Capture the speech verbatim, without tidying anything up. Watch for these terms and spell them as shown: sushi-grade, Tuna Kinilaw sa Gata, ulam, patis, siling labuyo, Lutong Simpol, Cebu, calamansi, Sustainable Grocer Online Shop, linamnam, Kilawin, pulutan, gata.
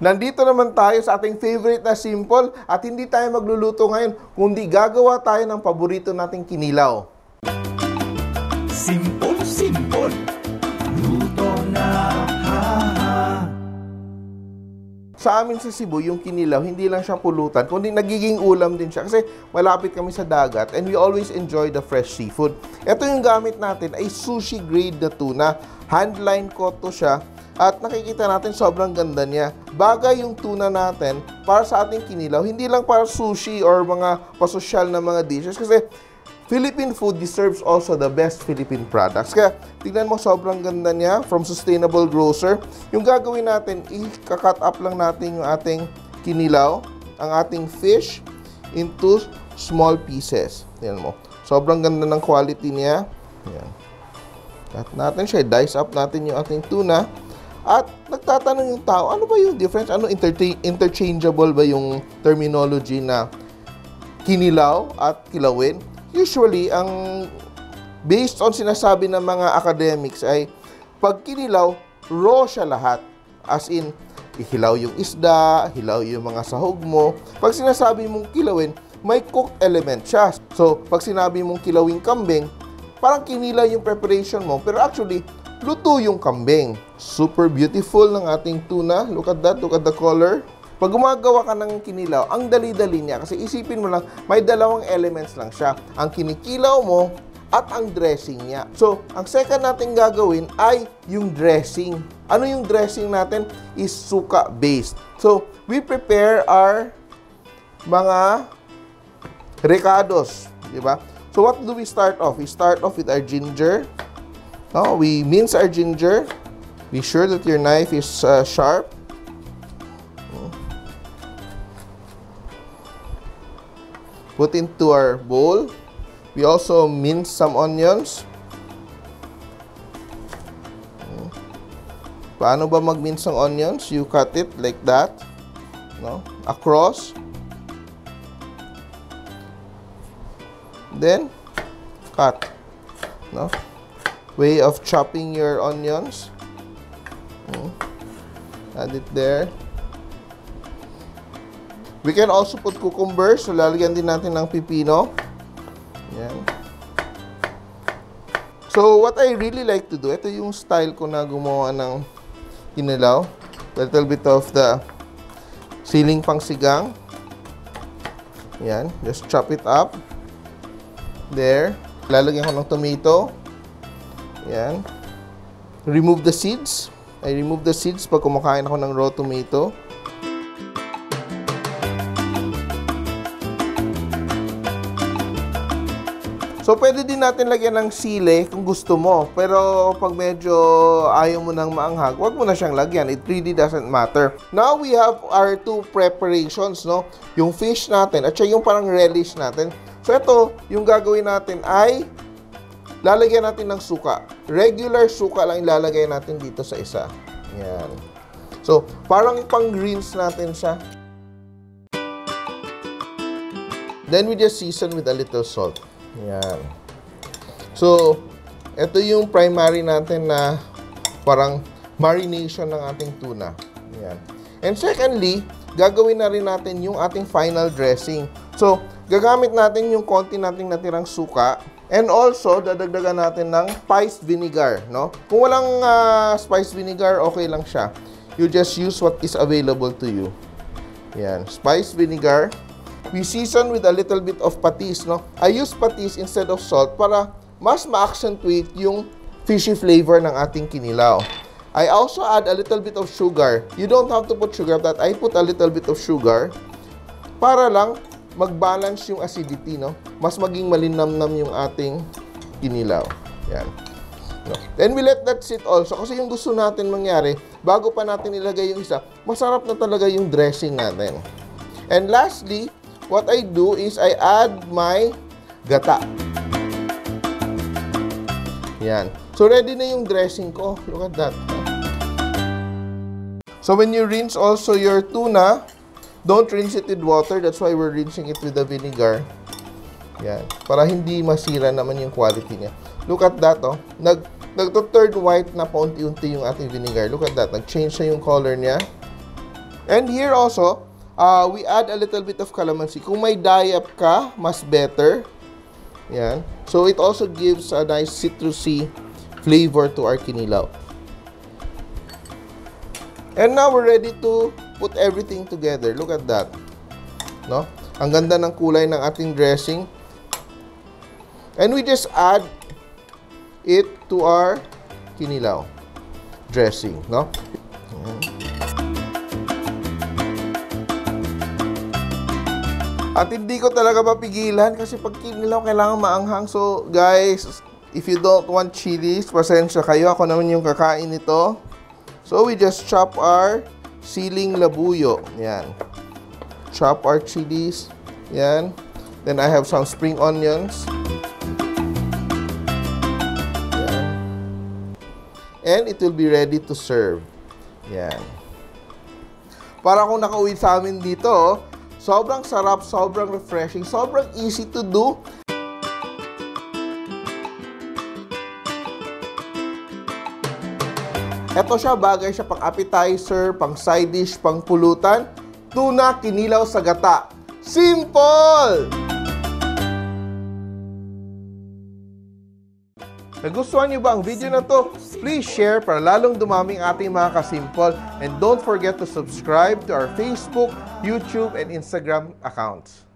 Nandito naman tayo sa ating favorite na simple at hindi tayo magluluto ngayon kundi gagawa tayo ng paborito nating kinilaw. Simple, simple. Luto na. Ha, ha. Sa amin sa Cebu, yung kinilaw, hindi lang siya pulutan kundi nagiging ulam din siya kasi malapit kami sa dagat and we always enjoy the fresh seafood. Ito yung gamit natin ay sushi-grade na tuna. Handline caught to siya. At nakikita natin sobrang ganda niya. Bagay yung tuna natin para sa ating kinilaw. Hindi lang para sushi or mga pasosyal na mga dishes. Kasi Philippine food deserves also the best Philippine products. Kaya tignan mo sobrang ganda niya from Sustainable Grocer. Yung gagawin natin, i-cut up lang natin yung ating kinilaw, ang ating fish into small pieces. Yan mo. Sobrang ganda ng quality niya. Yan. Cut natin siya. Dice up natin yung ating tuna. At nagtatanong yung tao, ano ba yung difference? Ano, interchangeable ba yung terminology na kinilaw at kilawin? Usually, ang based on sinasabi ng mga academics ay pag kinilaw, raw siya lahat. As in, hilaw yung isda, hilaw yung mga sahog mo. Pag sinasabi mong kilawin, may cooked element siya. So, pag sinabi mong kilawing kambing, parang kinilaw yung preparation mo. Pero actually, luto yung kambing. Super beautiful ng ating tuna. Look at that. Look at the color. Pag gumagawa ka ng kinilaw, ang dali-dali niya. Kasi isipin mo lang, may dalawang elements lang siya. Ang kinikilaw mo at ang dressing niya. So, ang second natin gagawin ay yung dressing. Ano yung dressing natin? Is suka-based. So, we prepare our mga recados. Diba? So, what do we start off? We start off with our ginger. No, we mince our ginger. Be sure that your knife is uh, sharp. Put into our bowl. We also mince some onions. Paano ba mag-mince ng onions? You cut it like that. No, across. Then cut. No. Way of chopping your onions. Add it there. We can also put cucumber. So, lalagyan din natin ng pipino. Ayan. So, what I really like to do, ito yung style ko na gumawa ng kinilaw. A little bit of the siling pangsigang. Ayan. Just chop it up. There. Lalagyan ko ng tomato. Ayan. Remove the seeds. I remove the seeds pag kumakain ako ng raw tomato. So, pwede din natin lagyan ng sili kung gusto mo. Pero pag medyo ayaw mo nang maanghag, wag mo na siyang lagyan. It really doesn't matter. Now, we have our two preparations, no? Yung fish natin at sya yung parang relish natin. So, ito, yung gagawin natin ay lalagyan natin ng suka. Regular suka lang ilalagay natin dito sa isa. Ayan. So, parang pang-greens natin siya. Then, we just season with a little salt. Ayan. So, ito yung primary natin na parang marination ng ating tuna. Ayan. And secondly, gagawin na rin natin yung ating final dressing. So, gagamit natin yung konti nating natirang suka. And also, dadagdagan natin ng spiced vinegar, no? Kung walang uh, spiced vinegar, okay lang siya. You just use what is available to you. Yan, spiced vinegar. We season with a little bit of patis, no? I use patis instead of salt para mas ma-accentuate yung fishy flavor ng ating kinilaw. I also add a little bit of sugar. You don't have to put sugar, but I put a little bit of sugar para lang mag-balance yung acidity, no? Mas maging malinamnam yung ating kinilaw. Yan. No. Then we let that sit also. Kasi yung gusto natin mangyari, bago pa natin ilagay yung isa, masarap na talaga yung dressing natin. And lastly, what I do is I add my gata. Yan. So ready na yung dressing ko. Look at that. So when you rinse also your tuna, don't rinse it with water. That's why we're rinsing it with the vinegar. Yan. Para hindi masira naman yung quality niya. Look at that, oh. Nag, nagto-turn white na paunti-unti yung ating vinegar. Look at that. Nag-change na yung color niya. And here also, uh, we add a little bit of calamansi. Kung may dayap ka, mas better. Yan. So it also gives a nice citrusy flavor to our kinilaw. And now we're ready to put everything together. Look at that. No? Ang ganda ng kulay ng ating dressing. And we just add it to our kinilaw dressing, no? At hindi ko talaga mapigilan kasi pag kinilaw kailangan maanghang. So guys, if you don't want chilies, pasensya kayo. Ako naman yung kakain nito. So we just chop our siling labuyo. Yan. Chop our chilies. Yan. Then I have some spring onions. Yan. And it will be ready to serve. Yan. Para kung nakauwi sa amin dito, sobrang sarap, sobrang refreshing, sobrang easy to do. Ito siya, bagay siya pang appetizer, pang side dish, pang pulutan. Tuna Kinilaw sa Gata. Simple! Nagustuhan niyo ba ang video na to? Please share para lalong dumaming ating mga kasimpol. And don't forget to subscribe to our Facebook, YouTube, and Instagram accounts.